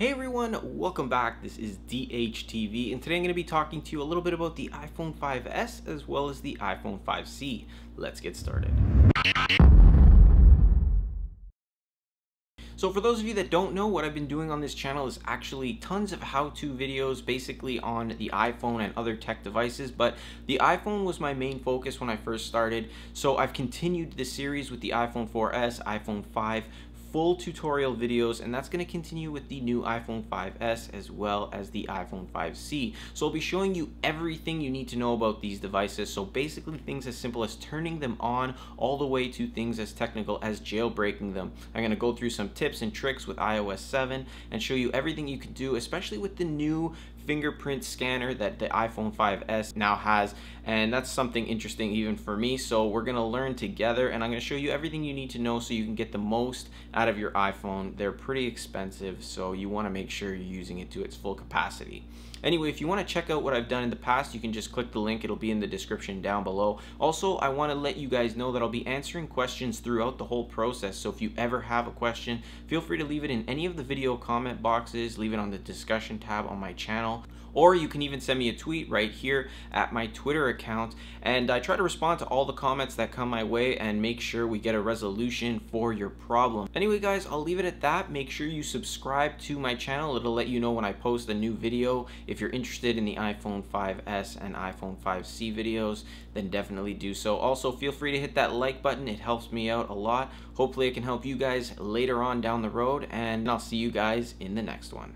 Hey everyone, welcome back. This is DHTV and today I'm going to be talking to you a little bit about the iPhone 5S as well as the iPhone 5C. Let's get started. So for those of you that don't know, what I've been doing on this channel is actually tons of how-to videos basically on the iPhone and other tech devices, but the iPhone was my main focus when I first started. So I've continued this series with the iPhone 4S, iPhone 5, full tutorial videos, and that's going to continue with the new iPhone 5S as well as the iPhone 5C. So I'll be showing you everything you need to know about these devices. So basically things as simple as turning them on all the way to things as technical as jailbreaking them. I'm going to go through some tips and tricks with iOS 7 and show you everything you can do, especially with the new fingerprint scanner that the iPhone 5S now has, and that's something interesting even for me. So we're going to learn together and I'm going to show you everything you need to know so you can get the most out of your iPhone. They're pretty expensive, so you want to make sure you're using it to its full capacity. Anyway, if you want to check out what I've done in the past, you can just click the link. It'll be in the description down below. Also, I want to let you guys know that I'll be answering questions throughout the whole process, so if you ever have a question, feel free to leave it in any of the video comment boxes, leave it on the discussion tab on my channel, or you can even send me a tweet right here at my Twitter account, and I try to respond to all the comments that come my way and make sure we get a resolution for your problem. Anyway guys, I'll leave it at that. Make sure you subscribe to my channel. It'll let you know when I post a new video. If you're interested in the iPhone 5S and iPhone 5C videos, then definitely do so. Also, feel free to hit that like button. It helps me out a lot. Hopefully I can help you guys later on down the road, and I'll see you guys in the next one.